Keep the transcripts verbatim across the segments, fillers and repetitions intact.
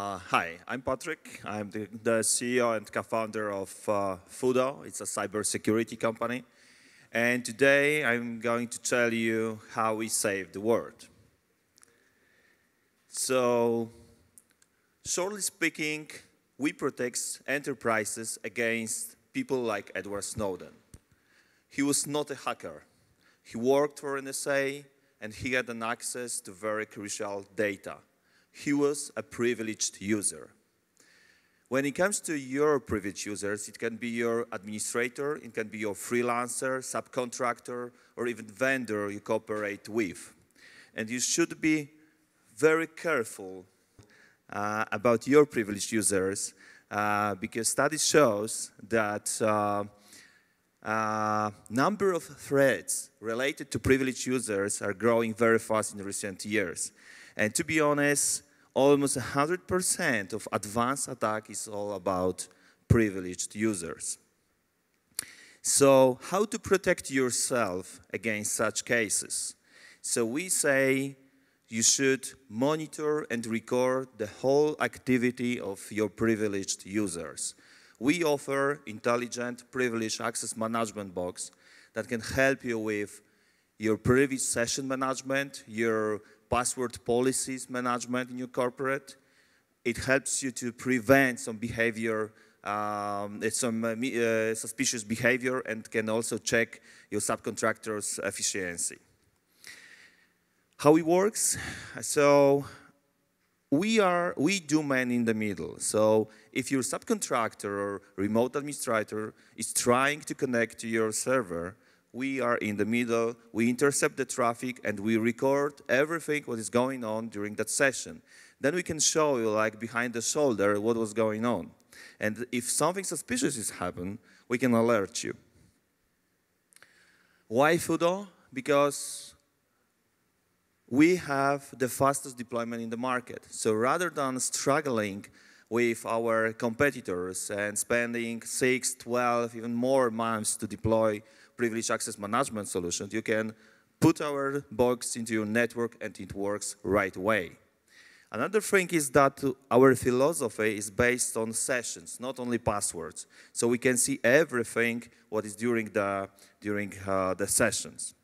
Uh, hi, I'm Patrick. I'm the, the C E O and co-founder of uh, Fudo. It's a cybersecurity company. And today I'm going to tell you how we save the world. So, shortly speaking, we protect enterprises against people like Edward Snowden. He was not a hacker. He worked for N S A and he had an access to very crucial data. He was a privileged user. When it comes to your privileged users, it can be your administrator, it can be your freelancer, subcontractor, or even vendor you cooperate with. And you should be very careful uh, about your privileged users uh, because studies shows that uh, uh, number of threats related to privileged users are growing very fast in recent years. And to be honest, almost one hundred percent of advanced attack is all about privileged users. So how to protect yourself against such cases? So we say you should monitor and record the whole activity of your privileged users. We offer intelligent privileged access management box that can help you with your privilege session management, your password policies management in your corporate. It helps you to prevent some behavior, um, some uh, uh, suspicious behavior, and can also check your subcontractor's efficiency. How it works? So we are we do man in the middle. So if your subcontractor or remote administrator is trying to connect to your server, we are in the middle, we intercept the traffic, and we record everything what is going on during that session. Then we can show you, like, behind the shoulder what was going on. And if something suspicious has happened, we can alert you. Why Fudo? Because we have the fastest deployment in the market. So rather than struggling with our competitors and spending six, twelve, even more months to deploy privileged access management solution, you can put our box into your network and it works right away. Another thing is that our philosophy is based on sessions, not only passwords. So we can see everything what is during the, during, uh, the sessions.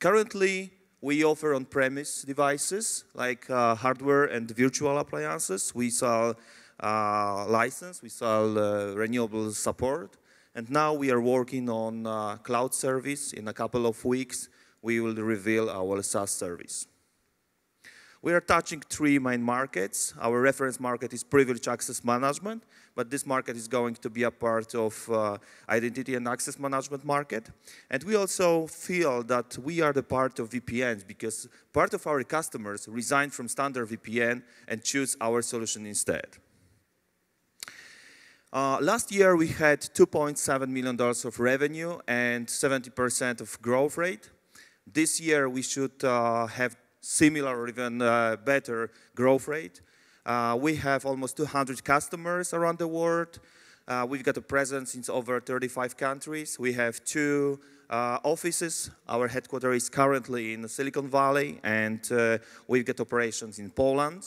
Currently, we offer on-premise devices like uh, hardware and virtual appliances. We sell uh, license, we sell uh, renewable support. And now we are working on uh, cloud service. In a couple of weeks, we will reveal our SaaS service. We are touching three main markets. Our reference market is privileged access management, but this market is going to be a part of uh, identity and access management market. And we also feel that we are the part of V P Ns because part of our customers resign from standard V P N and choose our solution instead. Uh, last year, we had two point seven million dollars of revenue and seventy percent of growth rate. This year, we should uh, have similar or even uh, better growth rate. Uh, we have almost two hundred customers around the world. Uh, we've got a presence in over thirty-five countries. We have two uh, offices. Our headquarters is currently in Silicon Valley, and uh, we've got operations in Poland.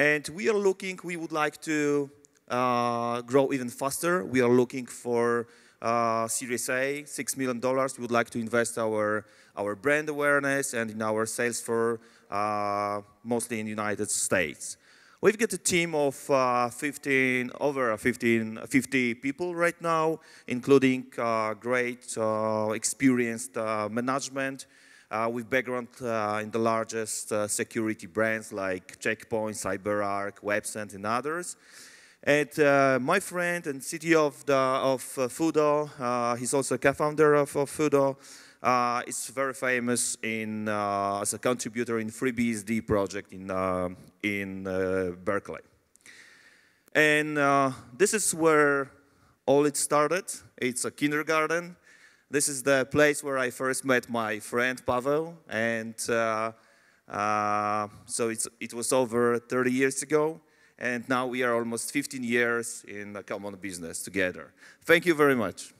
And we are looking, we would like to uh, grow even faster. We are looking for uh, Series A, six million dollars. We would like to invest our, our brand awareness and in our sales for uh, mostly in the United States. We've got a team of uh, fifteen, over fifteen, fifty people right now, including uh, great uh, experienced uh, management, Uh, with background uh, in the largest uh, security brands like Checkpoint, CyberArk, WebSense, and others. And uh, my friend and C T O of, the, of uh, Fudo, uh, he's also a co-founder of, of Fudo, uh, is very famous in, uh, as a contributor in FreeBSD project in, uh, in uh, Berkeley. And uh, this is where all it started. It's a kindergarten. This is the place where I first met my friend Pavel, and uh, uh, so it's, it was over thirty years ago, and now we are almost fifteen years in a common business together. Thank you very much.